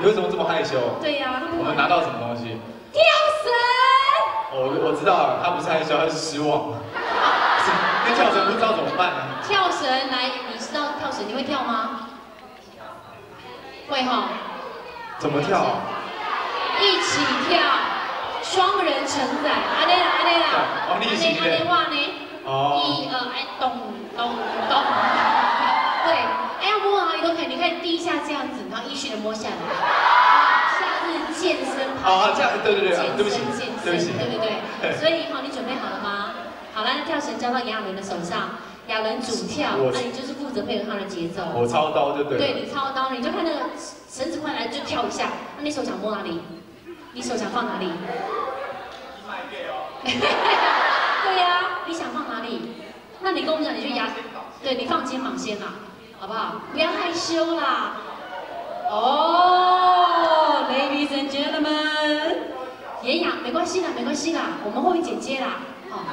你为什么这么害羞？对呀，我们拿到什么东西？跳绳。我知道了，他不是害羞，他是失望。那跳绳不知道怎么办呢？跳绳来，你知道跳绳你会跳吗？会哈。怎么跳？一起跳，双人承载。阿内啦，阿内啦。哦，你行的。阿内话呢？哦。一二，哎，咚咚咚。对。 你可以第一下这样子，然后依序的摸下来。夏日健身跑。啊，这样对对对，对不起，对不起，对对对。所以哈，你准备好了吗？好了，那跳绳交到亚伦的手上，亚伦主跳，那你就是负责配合他的节奏。我操刀就对。对你操刀，你就看那个绳子快来就跳一下。那你手想摸哪里？你手想放哪里？对呀，你想放哪里？那你跟我们讲，你就压，对你放肩膀先嘛。 好不好？不要害羞啦！哦、oh, ，Ladies and gentlemen， 演讲没关系啦，没关系啦，我们会剪接啦。哦，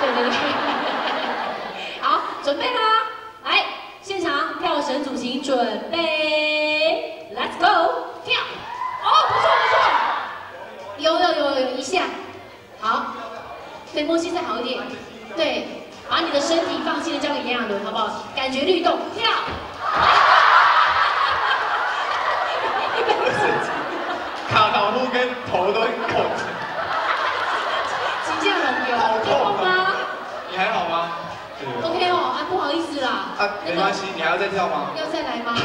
对对对，好，准备啦！来，现场跳绳组型准备 ，Let's go， 跳！哦，不错不错，有一下，好，对，默契再好一点，对。 把你的身体放心的交给炎亚纶，好不好？感觉律动，跳！卡到木跟头都痛。秦建文有痛吗？你还好吗 ？OK 哦，啊不好意思啦。啊，没关系，你还要再跳吗？要再来吗？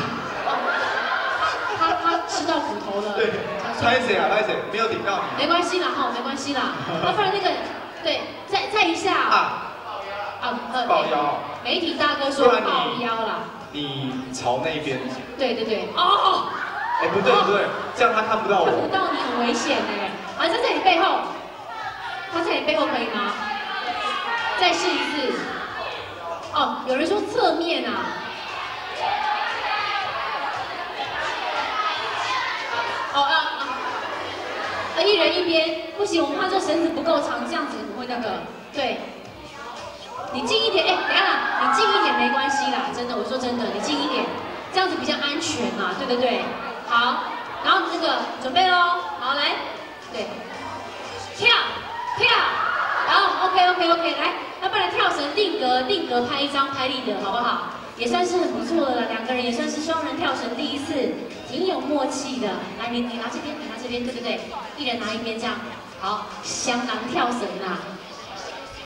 他吃到骨头了。对，拍谁啊？拍谁？没有顶到你。没关系啦，哈，没关系啦。那不然那个，对，再一下啊。 啊，抱腰。媒体大哥说抱腰啦。你朝那边。对对对。哦。哎，不对不对，这样他看不到我。看不到你很危险哎。啊，在这里背后。他在你背后可以吗？再试一次。哦，有人说侧面啊。哦啊啊！一人一边，不行，我们怕这绳子不够长，这样子不会那个。对。 你近一点，哎，等一下啦，你近一点没关系啦，真的，我说真的，你近一点，这样子比较安全嘛，对不对？好，然后这个准备咯，好来，对，跳跳，然后 OK， 来，那不然跳绳定格拍一张拍立得好不好？也算是很不错的了，两个人也算是双人跳绳第一次，挺有默契的。来，你拿这边，对对对，一人拿一边这样，好，香囊跳绳啊。